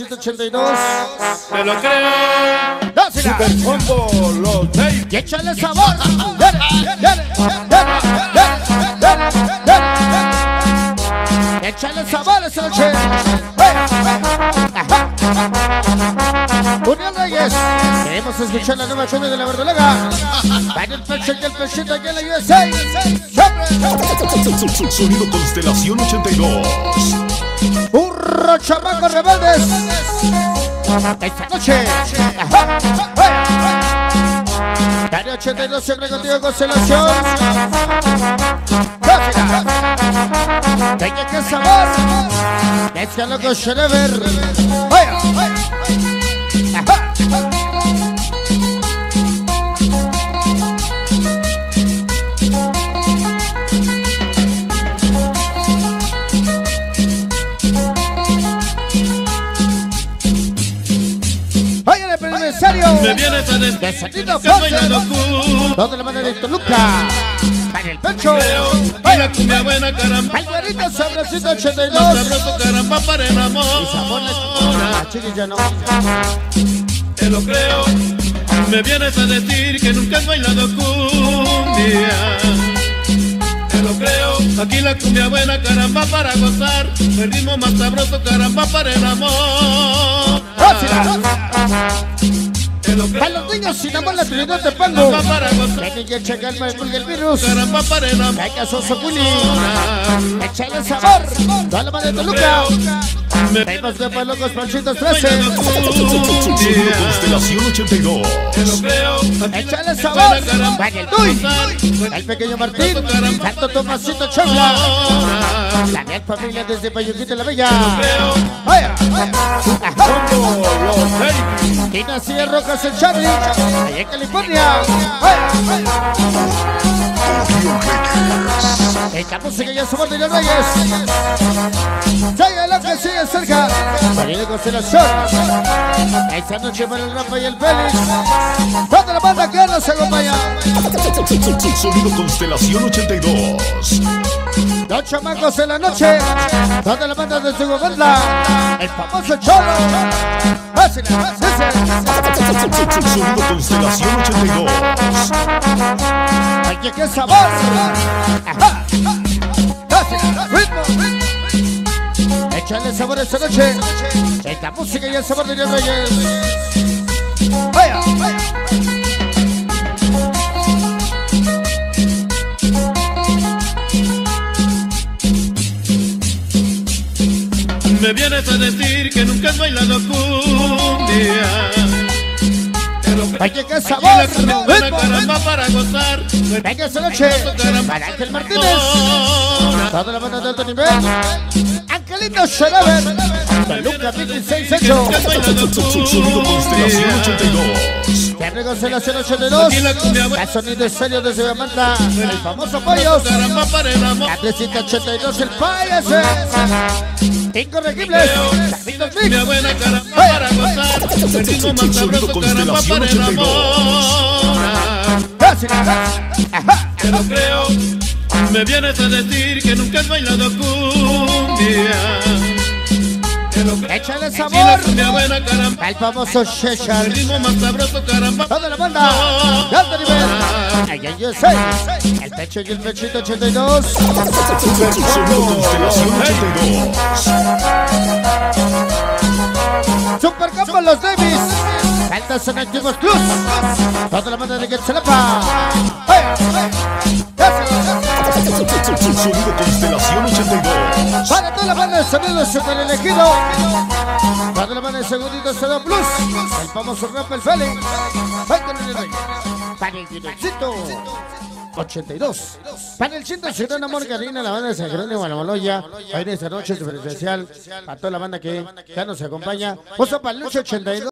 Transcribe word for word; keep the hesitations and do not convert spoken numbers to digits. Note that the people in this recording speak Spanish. ciento ochenta y dos. Te lo creen. ¡Dásela! Super Combo Los Deivis. Y échale sabor. Dale, dale, dale, dale, dale. Échale sabor esta noche. Unión Reyes. Queremos escuchar la nueva lluvia de la verdolaga. Para el pecho y el pechito aquí en la U S A. Sonido Constelación ochenta y dos. ¡Burro, chamacos rebeldes! ¡Esta noche! Dale ochenta y dos, siempre contigo, Constelación. ¡Música! ¡Tenga que saber! ¡Desca loco, Schreber! ¡Vaya! Me viene para el Sonido Constelación, toda la banda de Toluca, para el pecho, baila cumbia buena caramba, el güerito sabrosito ochenta y dos, sabroso caramba para el amor, y sabor la chiquilla no, te lo creo, me vienes a decir que nunca has bailado cumbia. Lo creo, aquí la cumbia buena caramba para gozar, el ritmo más sabroso caramba para el amor. Lo creo, para los niños sin amor la trinidad de pango. Ven y echa calma y el virus. Caramba para el amor. Venga soso puli. Échale sabor. Toda la madre de Toluca. Venimos de para locos panchitos trece. Constelación ochenta y dos. Échale sabor. Venga el Tuy. El pequeño Martín. Santo Tomasito Chocla. La gran familia desde Payuquita la Bella. Vaya. Tina Sierra Rojas. El Charlie, allá en California. Esta música ya se muerde los reyes. Llega lo que sigue cerca. Sonido Constelación. Esta noche para el Rafa y el Félix. Toda la banda que nos acompaña. Sonido Constelación ochenta y dos. Dos chamacos en la noche. Toda la banda de su gobernador. El famoso Cholo. Fácil, fácil. Sonido Constelación ochenta y dos. Oye, qué sabor. Ajá. Ritmo. Échale sabor esta noche. Esta música y el sabor de Dios Reyes. Vaya, vaya. Me vienes a decir que nunca has bailado cumbia. Oye, qué sabor, buena caramba para gozar. Venga esta noche, para Ángel Martínez. Toda la banda de alto nivel. Angelito Schreber. Toluca veintiséis ocho. Sonido Constelación ochenta y dos. Siempre Constelación ochenta y dos. La sonido serio desde Bamanta. El famoso Pollos. La trescientos ochenta y dos, el Payase. Incorregibles. Cumbia buena caramba para gozar. El ritmo más sabroso caramba para el amor. Te lo creo. Me vienes a decir que nunca has bailado cumbia. Échale sabor al famoso Shechar. Toda la banda de alto nivel. Ay, ay, ay. El pecho y el pechito ochenta y dos. Super Combo Los Deivis. Altas en activos plus. Toda la banda de Quetzalapa. Sonido Constelación ochenta y dos. Para toda la banda de Sonido Super Elegido. Para la banda de Segundito cero Plus. El famoso rap el Félix. Para el Guinacito ochenta y dos. Para el ciento Ciudadana Morgarina, la banda de San Jerónimo Guanamoloya. Hoy en esta noche super especial. Para toda la banda que ya nos acompaña. Oso Paluche ochenta y dos.